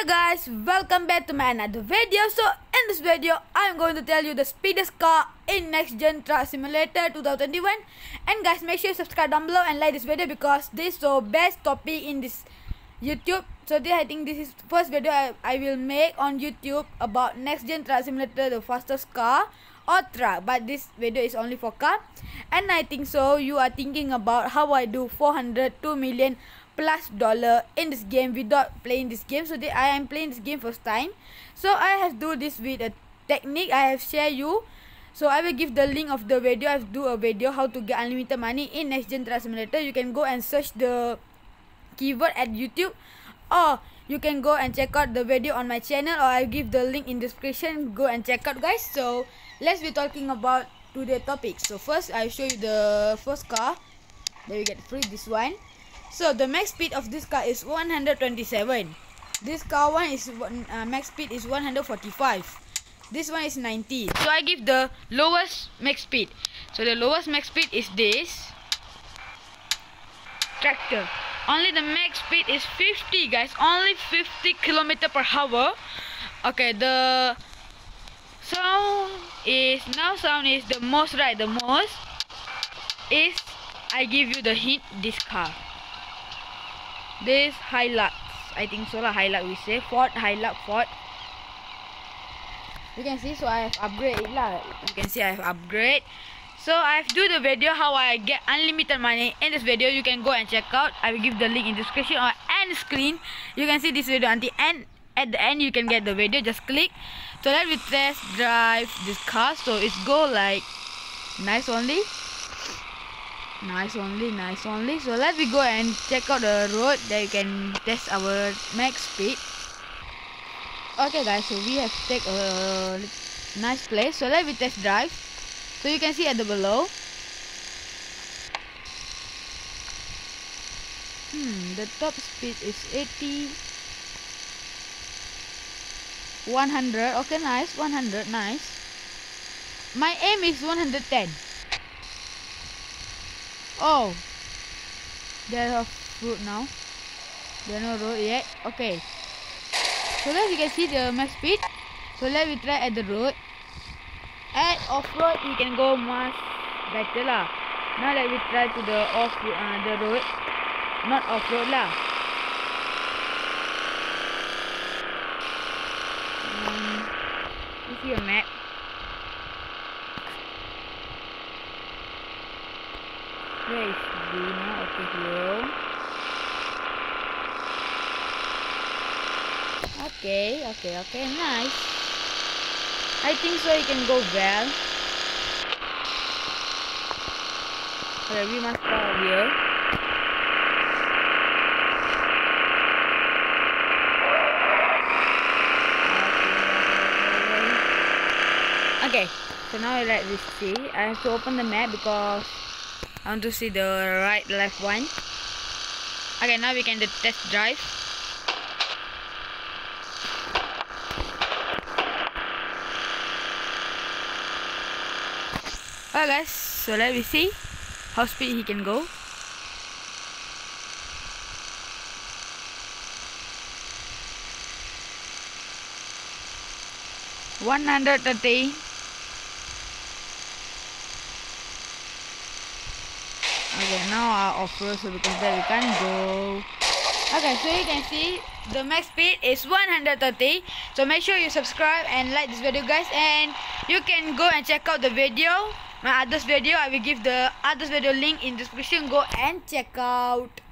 Hello guys, welcome back to my another video. So in this video I'm going to tell you the speediest car in Nextgen Truck Simulator 2021. And guys, make sure you subscribe down below and like this video because this is the best topic in this YouTube. So I think this is the first video I will make on YouTube about Nextgen Truck Simulator, the fastest car or truck, but this video is only for car. And I think so you are thinking about how I do $402 million plus dollar in this game without playing this game. So I am playing this game first time, so I have do this with a technique I have share you. So I will give the link of the video. I have do a video how to get unlimited money in Nextgen Truck Simulator. You can go and search the keyword at YouTube, or you can go and check out the video on my channel, or I'll give the link in description. Go and check out, guys. So let's be talking about today's topic. So first I'll show you the first car that we get free, this one. So the max speed of this car is 127. This car one is max speed is 145. This one is 90. So I give the lowest max speed. So the lowest max speed is this tractor. Only the max speed is 50, guys. Only 50 km/h. Okay, the sound is the most, right? The most is, I give you the hint, this car. This Hilux, I think so lah, Hilux we say, Ford, Hilux, Ford. You can see, so I have upgrade it lah. You can see I have upgrade. So I have do the video how I get unlimited money in this video. You can go and check out. I will give the link in description or end screen. You can see this video until end. At the end you can get the video, just click. So let me test drive this car. So it's go like nice only. Nice only, nice only. So let me go and check out the road that you can test our max speed. Okay guys, so we have take a nice place. So let me test drive. So you can see at the below. The top speed is 80, 100. Okay, nice, 100, nice. My aim is 110. Oh, there's a road now. There's no road yet. Okay. So as you can see the max speed. So let me try at the road. At off-road you can go much better lah. Now let me try to the off the road, not off-road lah. You see a map. Where is Dina? Okay, here. Okay, okay, okay, nice. I think so you can go well. Okay, we must go here. Okay, so now I let this see. I have to open the map because I want to see the right, left one. Okay, now we can test drive. Alright guys, so let me see how speed he can go. $130. Okay, now our off-road, so because that we can't go. Okay, so you can see the max speed is 130. So make sure you subscribe and like this video, guys. And you can go and check out the video, my other video. I will give the other video link in description. Go and check out.